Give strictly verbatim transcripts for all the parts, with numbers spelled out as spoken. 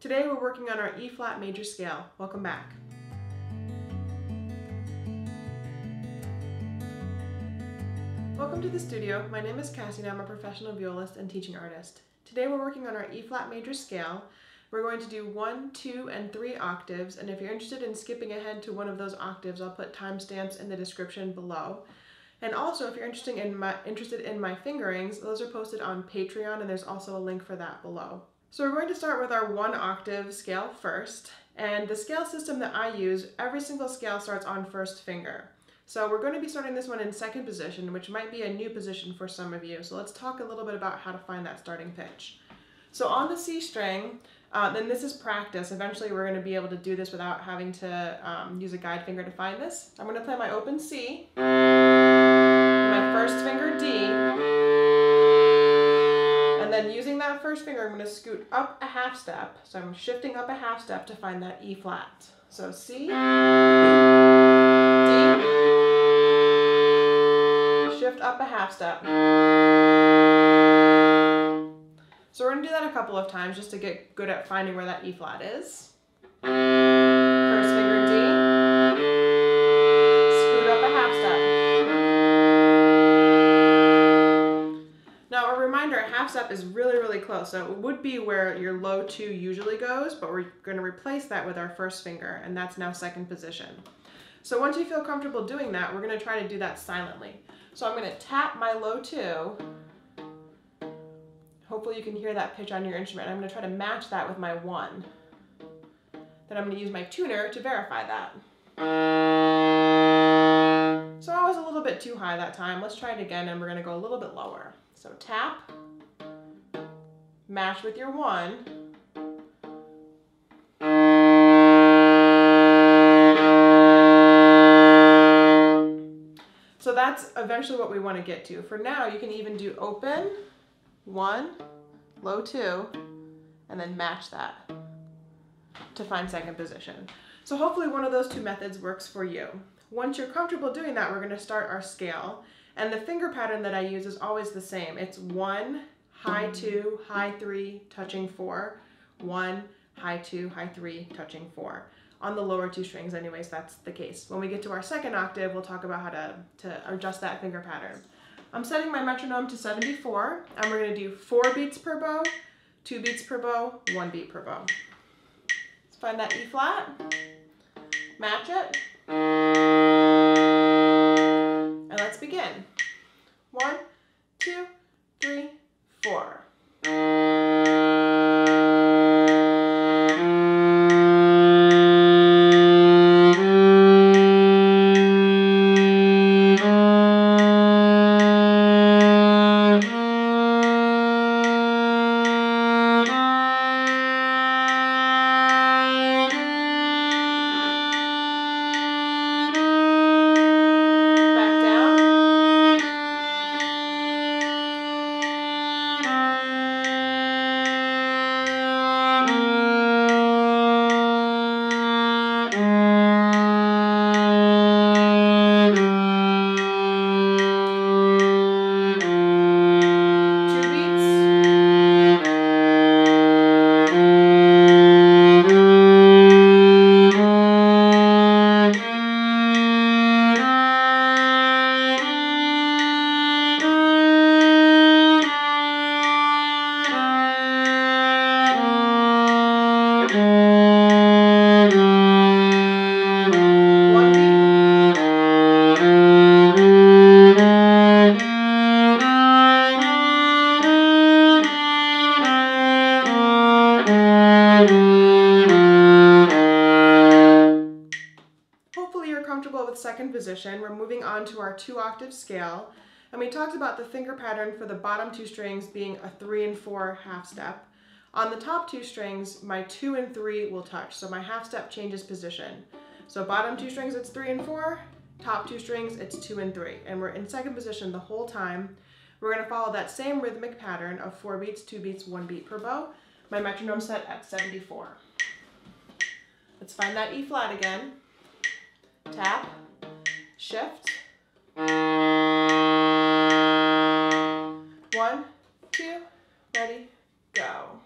Today we're working on our E flat major scale. Welcome back. Welcome to the studio. My name is Cassie and I'm a professional violist and teaching artist. Today we're working on our E flat major scale. We're going to do one, two, and three octaves, and if you're interested in skipping ahead to one of those octaves, I'll put timestamps in the description below. And also, if you're interested in my, interested in my fingerings, those are posted on Patreon, and there's also a link for that below. So we're going to start with our one octave scale first, and the scale system that I use, every single scale starts on first finger. So we're going to be starting this one in second position, which might be a new position for some of you. So let's talk a little bit about how to find that starting pitch. So on the C string, Uh, then this is practice. Eventually we're going to be able to do this without having to um, use a guide finger to find this. I'm going to play my open C, my first finger D, and then using that first finger I'm going to scoot up a half step. So I'm shifting up a half step to find that E flat. So C, D, shift up a half step. So we're going to do that a couple of times just to get good at finding where that E flat is. First finger D, scoot up a half step. Now a reminder, a half step is really, really close. So it would be where your low two usually goes, but we're going to replace that with our first finger, and that's now second position. So once you feel comfortable doing that, we're going to try to do that silently. So I'm going to tap my low two. Hopefully you can hear that pitch on your instrument. I'm going to try to match that with my one. Then I'm going to use my tuner to verify that. So I was a little bit too high that time. Let's try it again, and we're going to go a little bit lower. So tap, match with your one. So that's eventually what we want to get to. For now, you can even do open, one, low two, and then match that to find second position. So hopefully one of those two methods works for you. Once you're comfortable doing that, we're going to start our scale. And the finger pattern that I use is always the same. It's one, high two, high three, touching four. One, high two, high three, touching four. On the lower two strings anyways, that's the case. When we get to our second octave, we'll talk about how to, to adjust that finger pattern. I'm setting my metronome to seventy-four, and we're going to do four beats per bow, two beats per bow, one beat per bow. Let's find that E flat, match it, and let's begin. One, two, three, four. Second position, we're moving on to our two octave scale, and we talked about the finger pattern for the bottom two strings being a three and four half step. On the top two strings, my two and three will touch, so my half step changes position. So bottom two strings it's three and four, top two strings it's two and three, and we're in second position the whole time. We're going to follow that same rhythmic pattern of four beats, two beats, one beat per bow. My metronome set at seventy-four. Let's find that E flat again. Tap, shift, one, two, ready, go.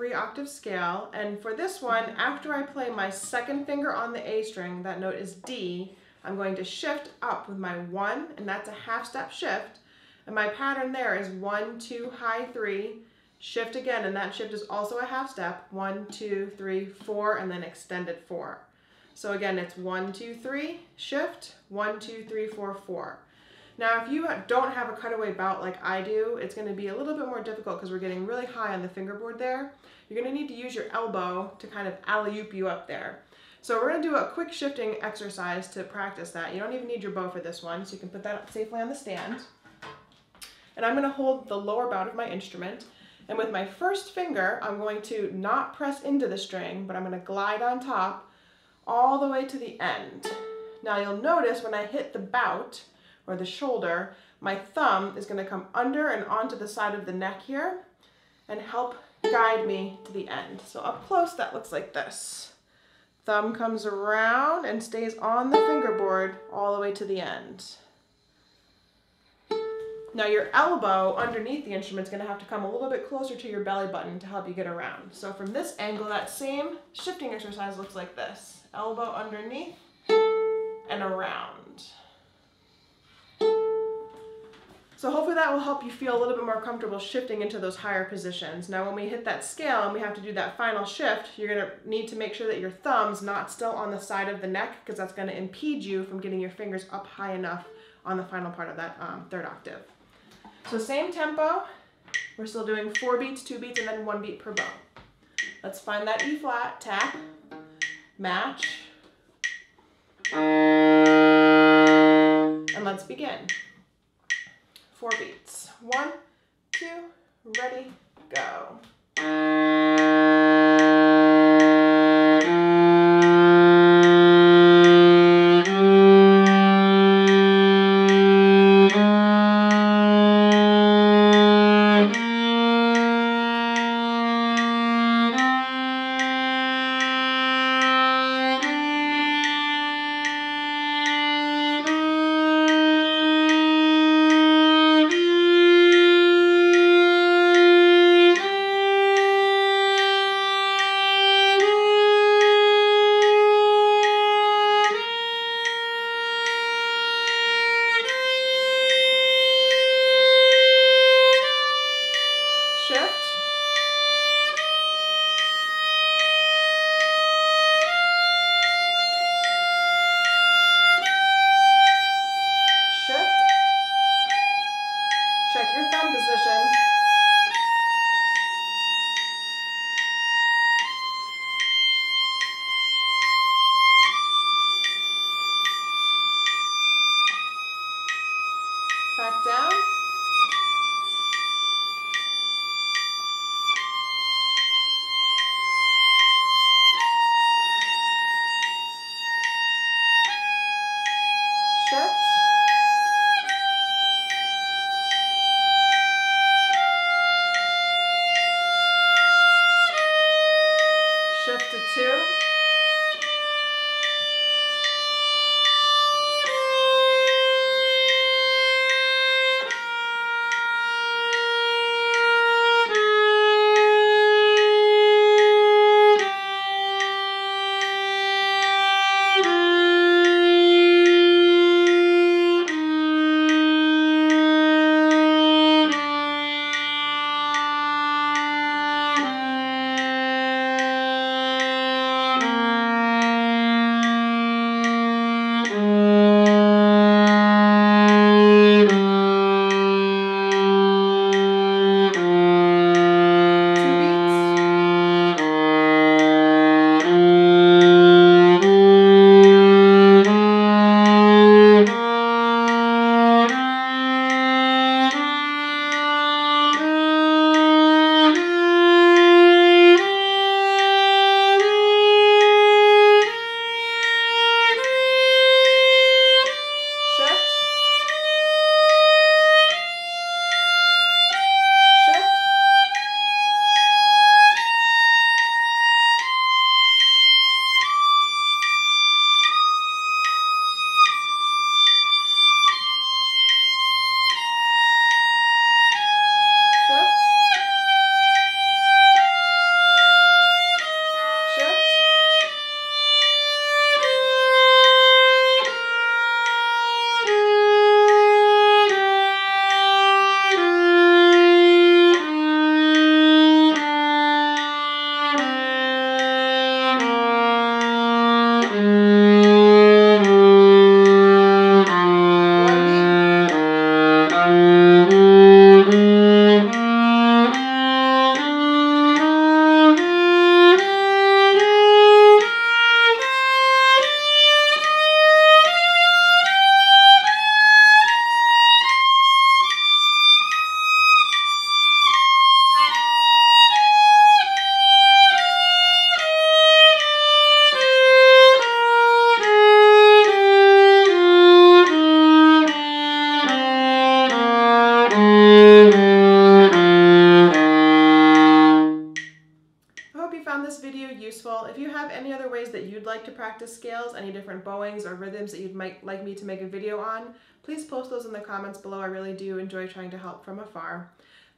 three octave scale, and for this one, after I play my second finger on the A string, that note is D, I'm going to shift up with my one, and that's a half step shift, and my pattern there is one, two, high, three, shift again, and that shift is also a half step, one, two, three, four, and then extended four. So again, it's one, two, three, shift, one, two, three, four, four. Now, if you don't have a cutaway bout like I do, it's going to be a little bit more difficult because we're getting really high on the fingerboard there. You're going to need to use your elbow to kind of alley-oop you up there. So we're going to do a quick shifting exercise to practice that. You don't even need your bow for this one, so you can put that up safely on the stand. And I'm going to hold the lower bout of my instrument. And with my first finger, I'm going to not press into the string, but I'm going to glide on top all the way to the end. Now you'll notice when I hit the bout, or the shoulder, my thumb is going to come under and onto the side of the neck here and help guide me to the end. So up close that looks like this. Thumb comes around and stays on the fingerboard all the way to the end. Now your elbow underneath the instrument is going to have to come a little bit closer to your belly button to help you get around. So from this angle, that same shifting exercise looks like this. Elbow underneath and around. So hopefully that will help you feel a little bit more comfortable shifting into those higher positions. Now when we hit that scale and we have to do that final shift, you're going to need to make sure that your thumb's not still on the side of the neck, because that's going to impede you from getting your fingers up high enough on the final part of that um, third octave. So same tempo, we're still doing four beats, two beats, and then one beat per bow. Let's find that E flat, tap, match, and let's begin. Four beats. One, two, ready, go. like to practice scales, any different bowings or rhythms that you'd might like me to make a video on, please post those in the comments below. I really do enjoy trying to help from afar.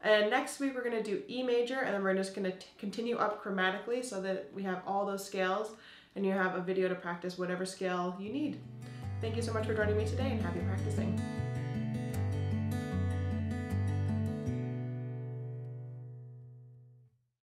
And next week we're going to do E major, and then we're just going to continue up chromatically so that we have all those scales and you have a video to practice whatever scale you need. Thank you so much for joining me today, and happy practicing.